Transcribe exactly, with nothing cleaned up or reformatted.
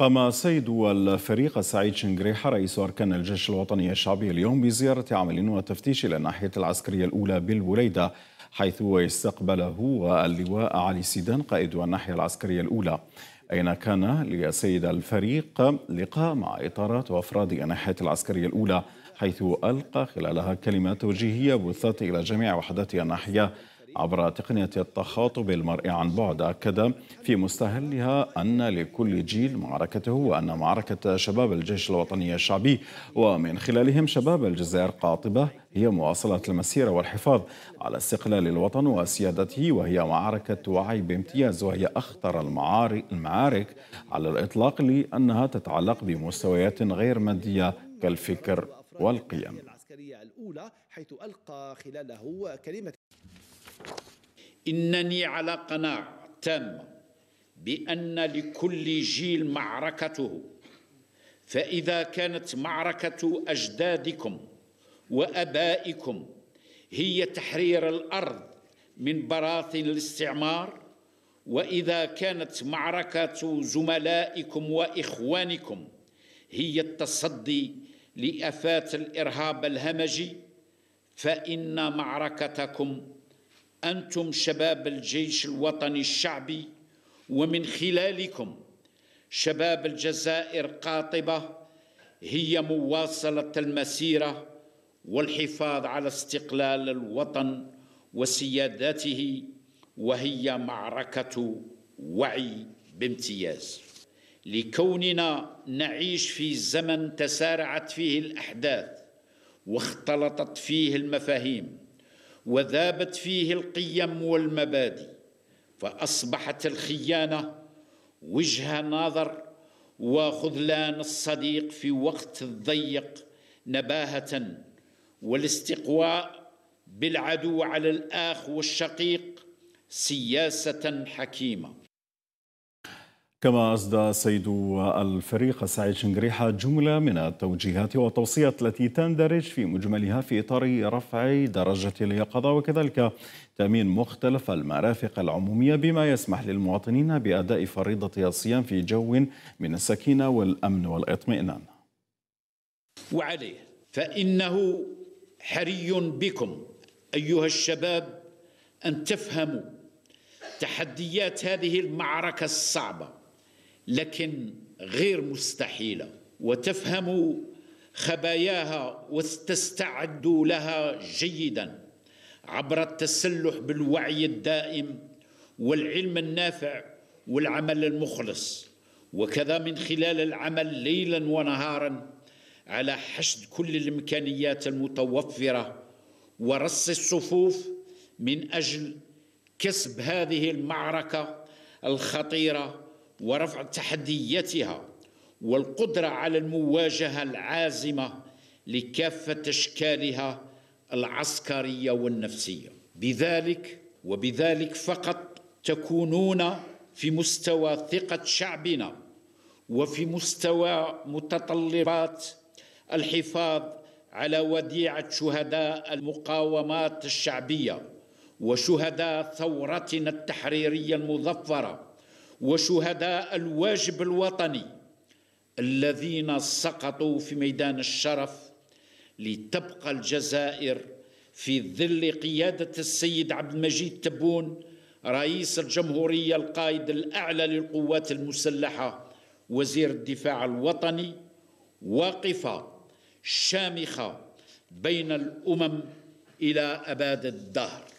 قام سيد والفريق سعيد شنقريحة رئيس أركان الجيش الوطني الشعبي اليوم بزيارة عمل وتفتيش إلى الناحية العسكرية الأولى بالبليدة، حيث استقبله اللواء علي سيدان قائد الناحية العسكرية الأولى، أين كان لسيد الفريق لقاء مع إطارات وأفراد الناحية العسكرية الأولى، حيث ألقى خلالها كلمة توجيهية بثت إلى جميع وحدات الناحية عبر تقنية التخاطب المرئي عن بعد. أكد في مستهلها أن لكل جيل معركته، وأن معركة شباب الجيش الوطني الشعبي ومن خلالهم شباب الجزائر قاطبة هي مواصلة المسيرة والحفاظ على استقلال الوطن وسيادته، وهي معركة وعي بامتياز، وهي أخطر المعارك على الإطلاق لأنها تتعلق بمستويات غير مادية كالفكر والقيم. حيث ألقى خلاله كلمة إنني على قناعة تامة بأن لكل جيل معركته، فإذا كانت معركة أجدادكم وأبائكم هي تحرير الأرض من براثن الاستعمار، وإذا كانت معركة زملائكم وإخوانكم هي التصدي لآفات الإرهاب الهمجي، فإن معركتكم أنتم شباب الجيش الوطني الشعبي، ومن خلالكم شباب الجزائر قاطبة هي مواصلة المسيرة والحفاظ على استقلال الوطن وسيادته، وهي معركة وعي بامتياز. لكوننا نعيش في زمن تسارعت فيه الأحداث واختلطت فيه المفاهيم وذابت فيه القيم والمبادئ، فأصبحت الخيانة وجهة نظر وخذلان الصديق في وقت ضيق نباهة، والاستقواء بالعدو على الآخ والشقيق سياسة حكيمة. كما أصدر سيد الفريق سعيد شنقريحة جملة من التوجيهات والتوصيات التي تندرج في مجملها في إطار رفع درجة اليقظة، وكذلك تأمين مختلف المرافق العمومية بما يسمح للمواطنين بأداء فريضة الصيام في جو من السكينة والأمن والإطمئنان. وعليه فإنه حري بكم أيها الشباب أن تفهموا تحديات هذه المعركة الصعبة لكن غير مستحيلة، وتفهموا خباياها وتستعدوا لها جيدا عبر التسلح بالوعي الدائم والعلم النافع والعمل المخلص، وكذا من خلال العمل ليلا ونهارا على حشد كل الإمكانيات المتوفرة ورص الصفوف من أجل كسب هذه المعركة الخطيرة ورفع تحدياتها، والقدرة على المواجهة العازمة لكافة أشكالها العسكرية والنفسية. بذلك وبذلك فقط تكونون في مستوى ثقة شعبنا وفي مستوى متطلبات الحفاظ على وديعة شهداء المقاومات الشعبية وشهداء ثورتنا التحريرية المظفرة وشهداء الواجب الوطني الذين سقطوا في ميدان الشرف، لتبقى الجزائر في ظل قيادة السيد عبد المجيد تبون رئيس الجمهورية القائد الأعلى للقوات المسلحة وزير الدفاع الوطني واقفة شامخة بين الأمم إلى أبد الدهر.